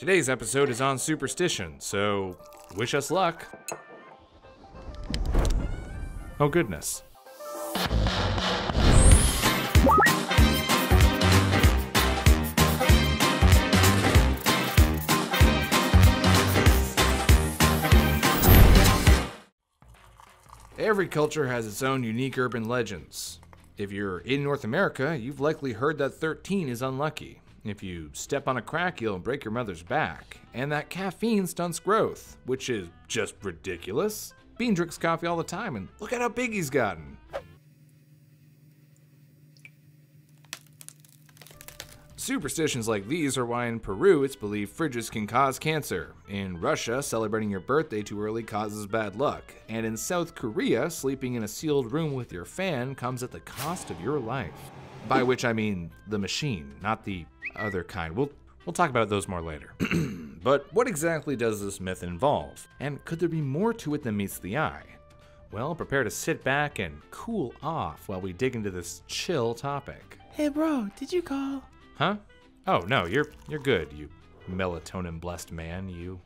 Today's episode is on superstition, so wish us luck. Oh goodness. Every culture has its own unique urban legends. If you're in North America, you've likely heard that 13 is unlucky. If you step on a crack, you'll break your mother's back. And that caffeine stunts growth, which is just ridiculous. Bean drinks coffee all the time, and look at how big he's gotten. Superstitions like these are why in Peru it's believed fridges can cause cancer. In Russia, celebrating your birthday too early causes bad luck. And in South Korea, sleeping in a sealed room with your fan comes at the cost of your life. By which I mean the machine, not the other kind. We'll talk about those more later. But what exactly does this myth involve? And could there be more to it than meets the eye? Well, prepare to sit back and cool off while we dig into this chill topic. Hey bro, did you call? Huh? Oh no, you're good, you melatonin-blessed man, you.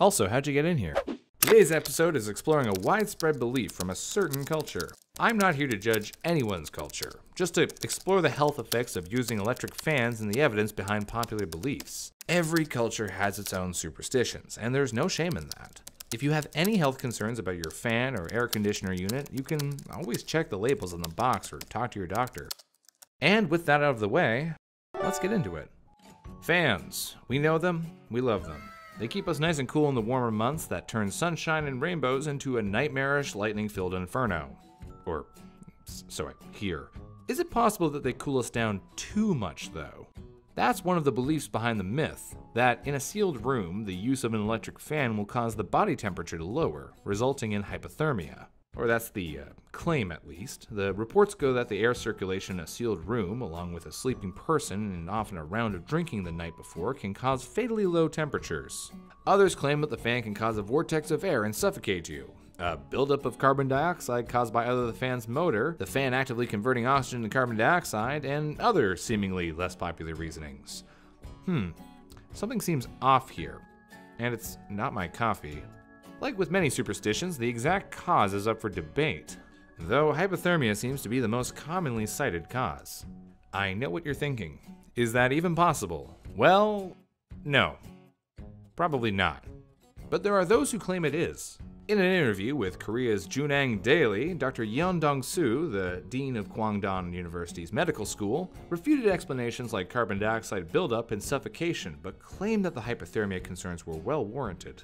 Also, how'd you get in here? Today's episode is exploring a widespread belief from a certain culture. I'm not here to judge anyone's culture, just to explore the health effects of using electric fans and the evidence behind popular beliefs. Every culture has its own superstitions, and there's no shame in that. If you have any health concerns about your fan or air conditioner unit, you can always check the labels on the box or talk to your doctor. And with that out of the way, let's get into it. Fans. We know them, we love them. They keep us nice and cool in the warmer months that turn sunshine and rainbows into a nightmarish, lightning-filled inferno. Or, so I hear. Is it possible that they cool us down too much, though? That's one of the beliefs behind the myth, that in a sealed room, the use of an electric fan will cause the body temperature to lower, resulting in hypothermia. Or that's the claim, at least. The reports go that the air circulation in a sealed room, along with a sleeping person and often a round of drinking the night before, can cause fatally low temperatures. Others claim that the fan can cause a vortex of air and suffocate you. A buildup of carbon dioxide caused by either the fan's motor, the fan actively converting oxygen to carbon dioxide, and other seemingly less popular reasonings. Something seems off here. And it's not my coffee. Like with many superstitions, the exact cause is up for debate, though hypothermia seems to be the most commonly cited cause. I know what you're thinking. Is that even possible? Well, no. Probably not. But there are those who claim it is. In an interview with Korea's Junang Daily, Dr. Yeon Dong-soo, the dean of Kwangdong University's medical school, refuted explanations like carbon dioxide buildup and suffocation, but claimed that the hypothermia concerns were well warranted.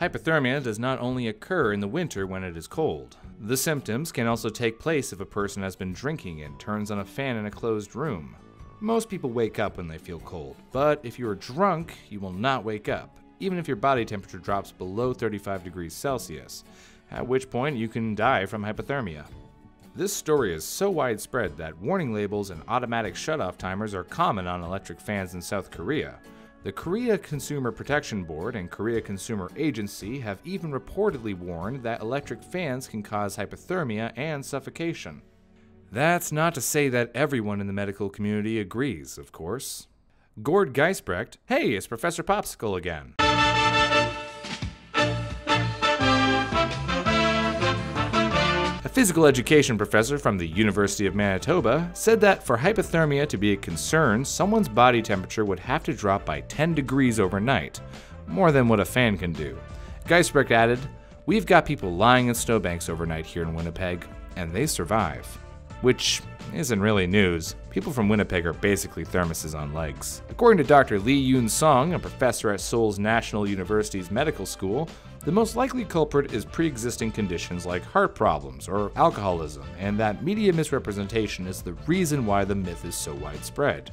Hypothermia does not only occur in the winter when it is cold. The symptoms can also take place if a person has been drinking and turns on a fan in a closed room. Most people wake up when they feel cold, but if you are drunk, you will not wake up, even if your body temperature drops below 35 degrees Celsius, at which point you can die from hypothermia. This story is so widespread that warning labels and automatic shut-off timers are common on electric fans in South Korea. The Korea Consumer Protection Board and Korea Consumer Agency have even reportedly warned that electric fans can cause hypothermia and suffocation. That's not to say that everyone in the medical community agrees, of course. Gord Geisbrecht, hey, it's Professor Popsicle again. A physical education professor from the University of Manitoba said that for hypothermia to be a concern, someone's body temperature would have to drop by 10 degrees overnight, more than what a fan can do. Geisbrecht added, "We've got people lying in snowbanks overnight here in Winnipeg, and they survive." Which isn't really news. People from Winnipeg are basically thermoses on legs. According to Dr. Lee Yoon Song, a professor at Seoul National University's medical school, the most likely culprit is pre-existing conditions like heart problems or alcoholism, and that media misrepresentation is the reason why the myth is so widespread.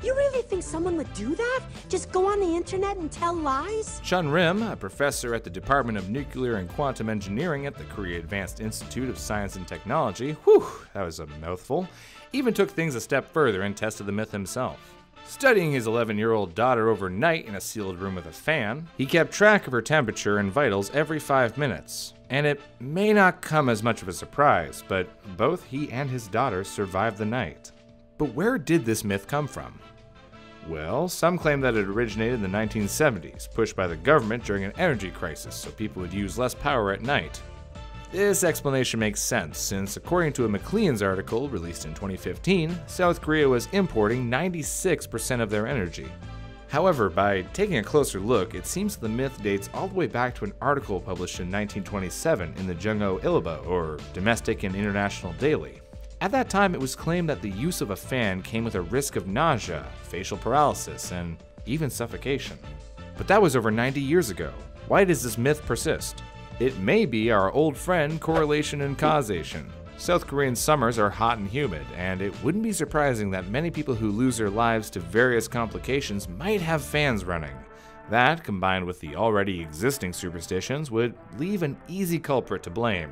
You really think someone would do that? Just go on the internet and tell lies? Chun Rim, a professor at the Department of Nuclear and Quantum Engineering at the Korea Advanced Institute of Science and Technology, whew, that was a mouthful, even took things a step further and tested the myth himself. Studying his 11-year-old daughter overnight in a sealed room with a fan, he kept track of her temperature and vitals every 5 minutes. And it may not come as much of a surprise, but both he and his daughter survived the night. But where did this myth come from? Well, some claim that it originated in the 1970s, pushed by the government during an energy crisis so people would use less power at night. This explanation makes sense since, according to a Maclean's article released in 2015, South Korea was importing 96% of their energy. However, by taking a closer look, it seems the myth dates all the way back to an article published in 1927 in the Jungo Ilbo, or Domestic and International Daily. At that time, it was claimed that the use of a fan came with a risk of nausea, facial paralysis, and even suffocation. But that was over 90 years ago. Why does this myth persist? It may be our old friend correlation and causation. South Korean summers are hot and humid, and it wouldn't be surprising that many people who lose their lives to various complications might have fans running. That, combined with the already existing superstitions, would leave an easy culprit to blame,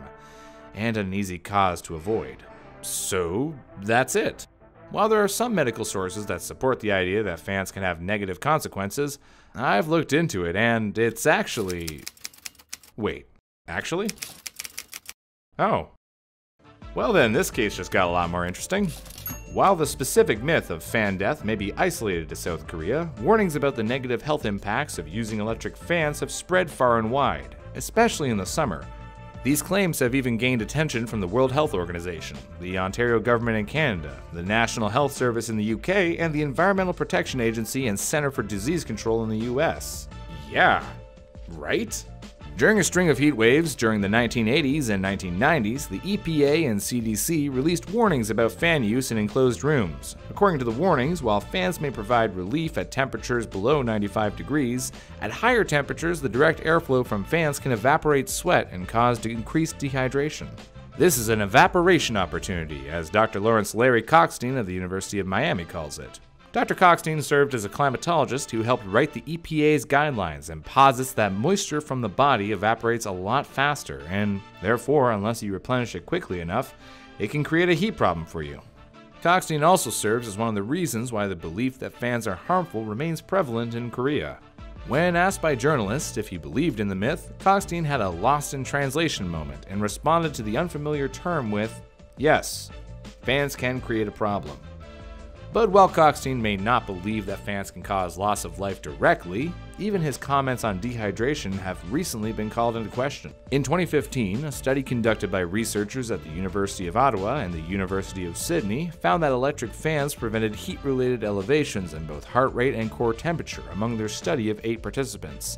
and an easy cause to avoid. So that's it. While there are some medical sources that support the idea that fans can have negative consequences, I've looked into it and it's actually... Wait, actually? Oh. Well then, this case just got a lot more interesting. While the specific myth of fan death may be isolated to South Korea, warnings about the negative health impacts of using electric fans have spread far and wide, especially in the summer. These claims have even gained attention from the World Health Organization, the Ontario government in Canada, the National Health Service in the UK, and the Environmental Protection Agency and Center for Disease Control in the US. Yeah, right? During a string of heat waves during the 1980s and 1990s, the EPA and CDC released warnings about fan use in enclosed rooms. According to the warnings, while fans may provide relief at temperatures below 95 degrees, at higher temperatures the direct airflow from fans can evaporate sweat and cause increased dehydration. This is an evaporation opportunity, as Dr. Laurence Larry Kalkstein of the University of Miami calls it. Dr. Kalkstein served as a climatologist who helped write the EPA's guidelines and posits that moisture from the body evaporates a lot faster and, therefore, unless you replenish it quickly enough, it can create a heat problem for you. Kalkstein also serves as one of the reasons why the belief that fans are harmful remains prevalent in Korea. When asked by journalists if he believed in the myth, Kalkstein had a lost in translation moment and responded to the unfamiliar term with, "Yes, fans can create a problem." But while Kalkstein may not believe that fans can cause loss of life directly, even his comments on dehydration have recently been called into question. In 2015, a study conducted by researchers at the University of Ottawa and the University of Sydney found that electric fans prevented heat-related elevations in both heart rate and core temperature among their study of 8 participants,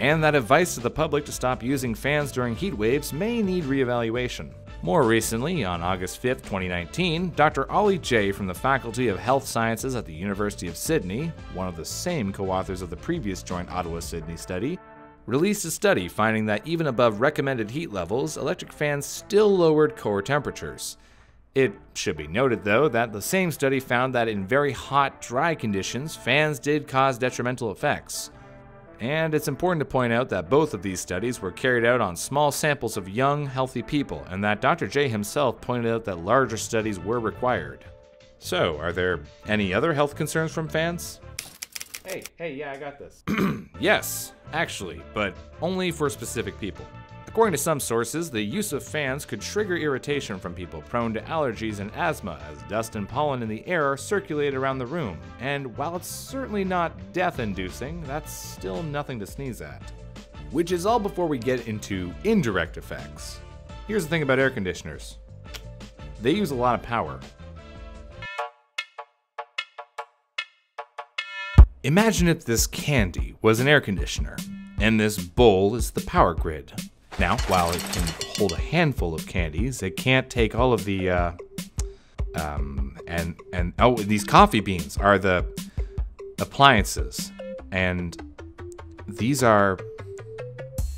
and that advice to the public to stop using fans during heat waves may need reevaluation. More recently, on August 5, 2019, Dr. Ollie Jay from the Faculty of Health Sciences at the University of Sydney, one of the same co-authors of the previous joint Ottawa-Sydney study, released a study finding that even above recommended heat levels, electric fans still lowered core temperatures. It should be noted, though, that the same study found that in very hot, dry conditions, fans did cause detrimental effects. And it's important to point out that both of these studies were carried out on small samples of young, healthy people, and that Dr. Jay himself pointed out that larger studies were required. So, are there any other health concerns from fans? Hey, yeah, I got this. Yes, actually, but only for specific people. According to some sources, the use of fans could trigger irritation from people prone to allergies and asthma, as dust and pollen in the air circulate around the room. And while it's certainly not death-inducing, that's still nothing to sneeze at. Which is all before we get into indirect effects. Here's the thing about air conditioners. They use a lot of power. Imagine if this candy was an air conditioner, and this bowl is the power grid. Now, while it can hold a handful of candies, it can't take all of the, oh, these coffee beans are the appliances, and these are,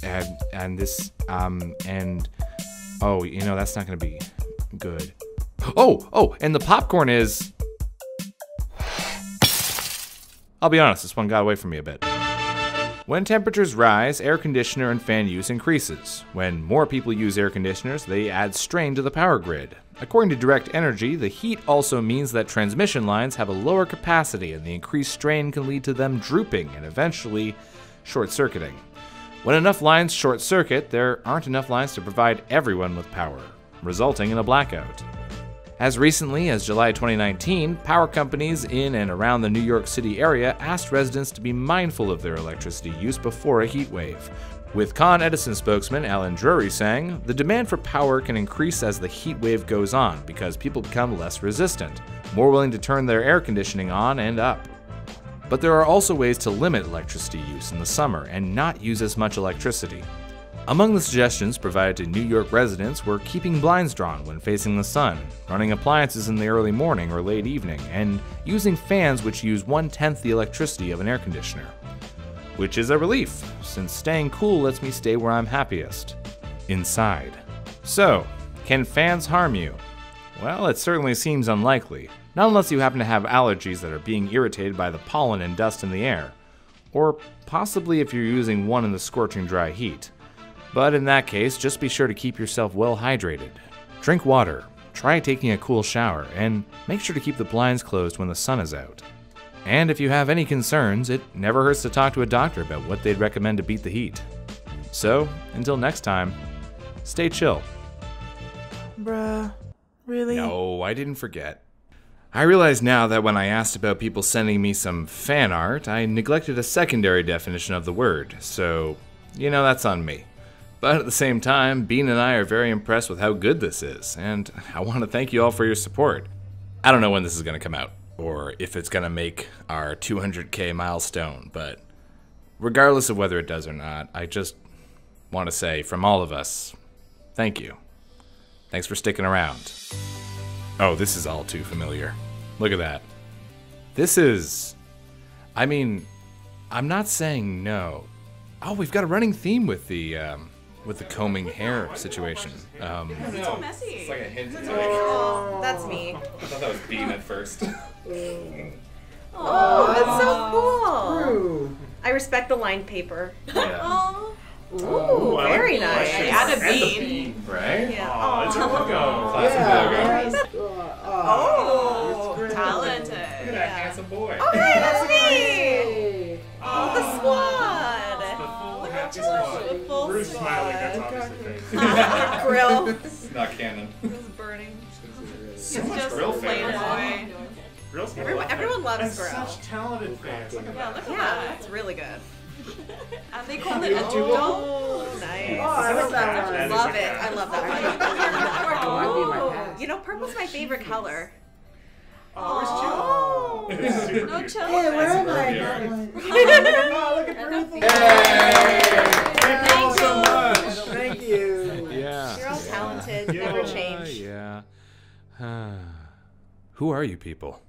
and this, and, oh, you know, that's not gonna be good. Oh, and the popcorn is, I'll be honest, this one got away from me a bit. When temperatures rise, air conditioner and fan use increases. When more people use air conditioners, they add strain to the power grid. According to Direct Energy, the heat also means that transmission lines have a lower capacity and the increased strain can lead to them drooping and eventually short-circuiting. When enough lines short-circuit, there aren't enough lines to provide everyone with power, resulting in a blackout. As recently as July 2019, power companies in and around the New York City area asked residents to be mindful of their electricity use before a heat wave, with Con Edison spokesman Alan Drury saying, "The demand for power can increase as the heat wave goes on because people become less resistant, more willing to turn their air conditioning on and up. But there are also ways to limit electricity use in the summer and not use as much electricity." Among the suggestions provided to New York residents were keeping blinds drawn when facing the sun, running appliances in the early morning or late evening, and using fans which use 1/10 the electricity of an air conditioner. Which is a relief, since staying cool lets me stay where I'm happiest, inside. So, can fans harm you? Well, it certainly seems unlikely, not unless you happen to have allergies that are being irritated by the pollen and dust in the air, or possibly if you're using one in the scorching dry heat. But in that case, just be sure to keep yourself well hydrated. Drink water, try taking a cool shower, and make sure to keep the blinds closed when the sun is out. And if you have any concerns, it never hurts to talk to a doctor about what they'd recommend to beat the heat. So, until next time, stay chill. Bruh, really? No, I didn't forget. I realize now that when I asked about people sending me some fan art, I neglected a secondary definition of the word, so, you know, that's on me. But at the same time, Bean and I are very impressed with how good this is, and I want to thank you all for your support. I don't know when this is going to come out, or if it's going to make our 200K milestone, but regardless of whether it does or not, I just want to say from all of us, thank you. Thanks for sticking around. Oh, this is all too familiar. Look at that. This is... I mean, I'm not saying no. Oh, we've got a running theme with the combing hair situation. It's so messy. It's like a hint. Oh, that's me. I thought that was Bean at first. Oh, that's so cool. Ooh. I respect the lined paper. Yeah. Oh. Ooh, very nice. And a bean. Right? Yeah. Oh, it's a logo. Classic logo. Oh, that's talented. Look at that handsome boy. Oh, hey, that's me. Oh, the squad. The full Bruce squad. Smiling, that's obviously fake. Grill. It's not canon. Grill's burning. So much grill fan. Everyone loves grill. Such talented fans. Look at that. Yeah, it's really good. And they call it a doodle. Nice. Oh, I love it. I love that one. You know, purple's my favorite color. Oh, where's Jill? No Jill. Hey, where am I? Oh, look at Bertha. Hey! Thank you all so much. Thank you. Yeah. You're all talented. Never change. Yeah. Who are you people?